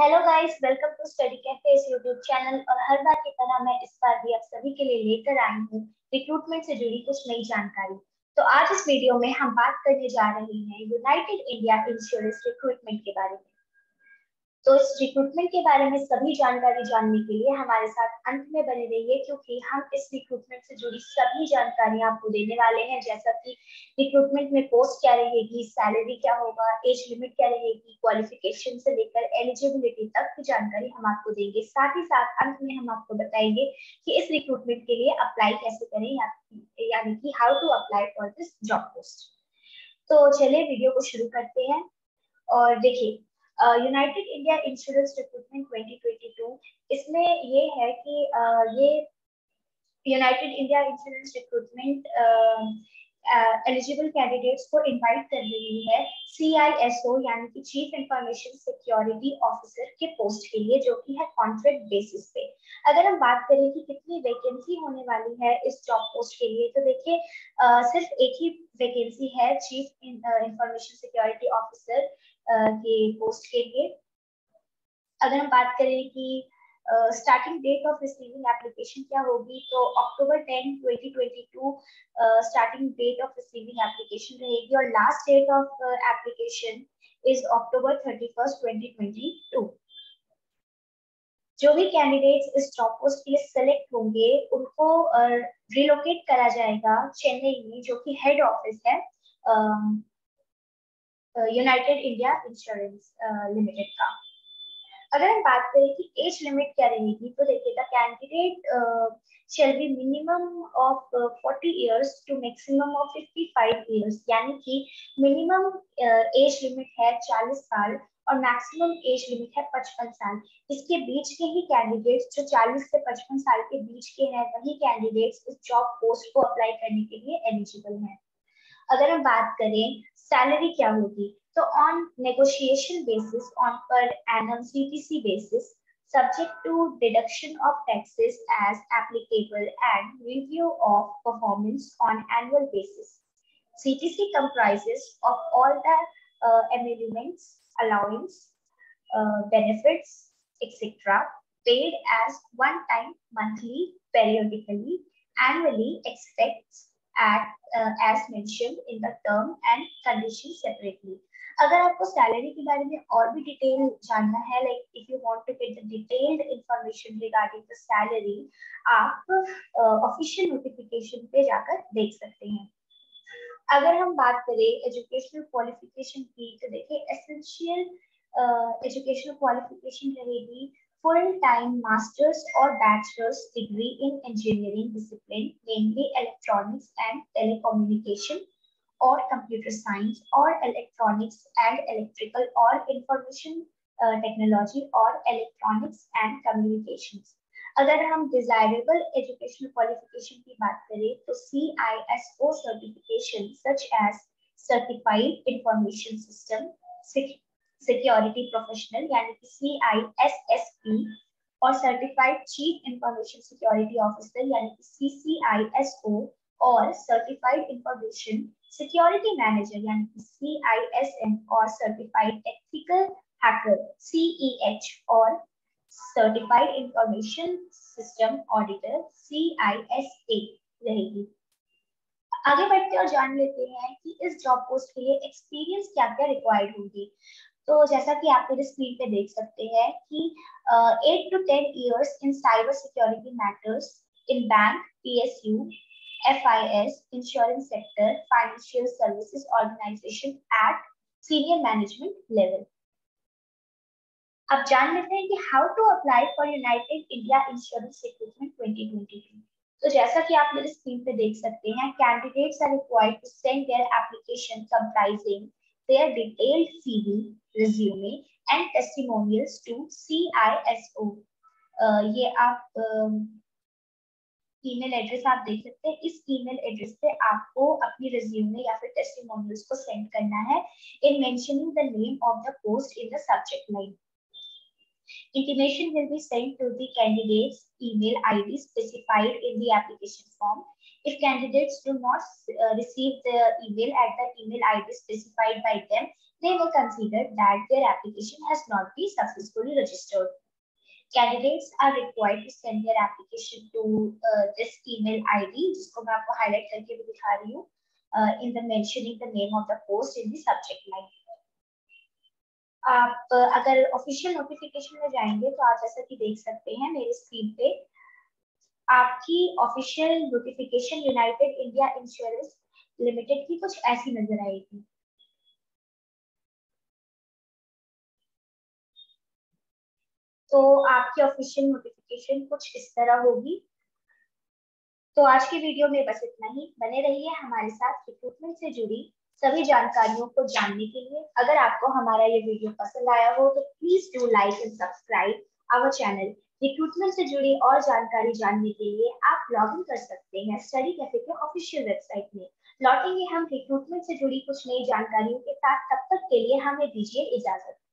Hello guys, welcome to study cafe इस YouTube channel. और हर बार की तरह मैं इस बार भी आप सभी के लिए लेकर आई हूँ रिक्रूटमेंट से जुड़ी कुछ नई जानकारी। तो आज इस वीडियो में हम बात करने जा रहे हैं यूनाइटेड इंडिया इंश्योरेंस रिक्रूटमेंट के बारे में। तो इस रिक्रूटमेंट के बारे में सभी जानकारी जानने के लिए हमारे साथ अंत में बने रहिए, क्योंकि हम इस रिक्रूटमेंट से जुड़ी सभी जानकारी आपको देने वाले हैं, जैसा कि रिक्रूटमेंट में पोस्ट क्या रहेगी, सैलरी क्या होगा, एज लिमिट क्या रहेगी, क्वालिफिकेशन से लेकर एलिजिबिलिटी तक की जानकारी हम आपको देंगे। साथ ही साथ अंत में हम आपको बताएंगे कि इस रिक्रूटमेंट के लिए अप्लाई कैसे करें, यानी कि how to apply for this job post. तो चलिए वीडियो को शुरू करते हैं और देखिए यूनाइटेड इंडिया इंश्योरेंस रिक्रूटमेंट 2022। इसमें ये है कि ये United India insurance recruitment eligible candidates को इनवाइट कर रही है CISO यानी कि चीफ इंफॉर्मेशन सिक्योरिटी ऑफिसर के पोस्ट के लिए, जो कि है कॉन्ट्रैक्ट बेसिस पे। अगर हम बात करें कि कितनी वैकेंसी होने वाली है इस जॉब पोस्ट के लिए, तो देखिए सिर्फ एक ही वैकेंसी है चीफ इंफॉर्मेशन सिक्योरिटी ऑफिसर के पोस्ट के लिए। अगर हम बात करें कि starting date of receiving application क्या होगी, तो October 10, 2022 starting date of receiving application रहेगी और last date of application is October 31, 2022। जो भी कैंडिडेट्स इस जॉब पोस्ट के लिए सेलेक्ट होंगे उनको रिलोकेट करा जाएगा चेन्नई में, जो कि हेड ऑफिस है यूनाइटेड इंडिया इंश्योरेंस लिमिटेड का। अगर हम बात करें कि एज लिमिट क्या रहेगी, तो देखिए the candidate shall be minimum of 40 years to maximum of 55 years, यानी कि मिनिमम एज लिमिट है 40 साल और मैक्सिमम एज लिमिट है 55 साल। इसके बीच के ही कैंडिडेट्स, जो 40 से 55 साल के बीच के हैं, वही कैंडिडेट्स इस जॉब पोस्ट को अप्लाई करने के लिए एलिजिबल हैं। अगर हम बात करें सैलरी क्या होगी, तो on negotiation basis, on per annum CTC basis, subject to deduction of taxes as applicable and review of performance on annual basis. CTC comprises of all the emoluments, allowance, benefits, etc. paid as one time, monthly, periodically, annually, except as mentioned in the term and condition separately. अगर आपको salary के बारे में और भी detail जानना है, like if you want to get the detailed information regarding the salary, आप ऑफिशियल नोटिफिकेशन पे जाकर देख सकते हैं। अगर हम बात करें एजुकेशनल क्वालिफिकेशन की, तो देखिए एसेंशियल एजुकेशनल क्वालिफिकेशन रहेगी फुल टाइम मास्टर्स और bachelors degree in engineering discipline, mainly electronics and telecommunication और कंप्यूटर साइंस और इलेक्ट्रॉनिक्स एंड इलेक्ट्रिकल और इंफॉर्मेशन टेक्नोलॉजी और इलेक्ट्रॉनिक्स एंड कम्युनिकेशंस। अगर हम डिजायरेबल एजुकेशनल क्वालिफिकेशन की बात करें, तो CISO certification such as certified information system security professional यानी कि CISSP और certified chief information security officer यानी कि CCISO और सर्टिफाइड इंफॉर्मेशन सिक्योरिटी मैनेजर यानी कि CISM और सर्टिफाइड एथिकल हैकर CEH और certified information system auditor CISA रहेगी। आगे बढ़ते और जान लेते हैं कि इस जॉब पोस्ट के लिए एक्सपीरियंस क्या क्या रिक्वायर्ड होगी। तो जैसा कि आप मेरे स्क्रीन पे देख सकते हैं कि 8 to 10 years in cyber security matters in bank, PSU, FIS, insurance sector, financial services organisation at senior management level. अब जान लेते हैं कि how to apply for United India insurance recruitment 2022। तो जैसा कि आप मेरे स्क्रीन पे देख सकते हैं, candidates are required to send their application comprising their detailed CV, resume and testimonials to CISO. ये आप ईमेल एड्रेस आप देख सकते हैं, इस ईमेल एड्रेस पे आपको अपनी रिज्यूमे या फिर टेस्टिमोनियल्स को सेंड करना है in mentioning the name of the post in the subject line. Intimation will be sent to the candidate's email ID specified in the application form. If candidates do not receive the email at the email ID specified by them, they will consider that their application has not been successfully registered. Candidates are required to send their application to this email ID, जिसको मैं आपको highlight करके भी दिखा रही हूँ, in the mentioning the name of the post in the subject line. आप अगर official notification में जाएंगे तो आप जैसा कि देख सकते हैं मेरे स्क्रीन पे आपकी official notification United India insurance limited की कुछ ऐसी नजर आएगी। तो आपकी ऑफिशियल नोटिफिकेशन कुछ इस तरह होगी। तो आज के वीडियो में बस इतना ही। बने रहिए हमारे साथ रिक्रूटमेंट से जुड़ी सभी जानकारियों को जानने के लिए। अगर आपको हमारा ये वीडियो पसंद आया हो तो please do like and subscribe our channel. Recruitment से जुड़ी और जानकारी जानने के लिए आप लॉग इन कर सकते हैं स्टडी कैफे के ऑफिशियल वेबसाइट में। लौटेंगे हम रिक्रूटमेंट से जुड़ी कुछ नई जानकारियों के साथ, तब तक के लिए हमें दीजिए इजाजत।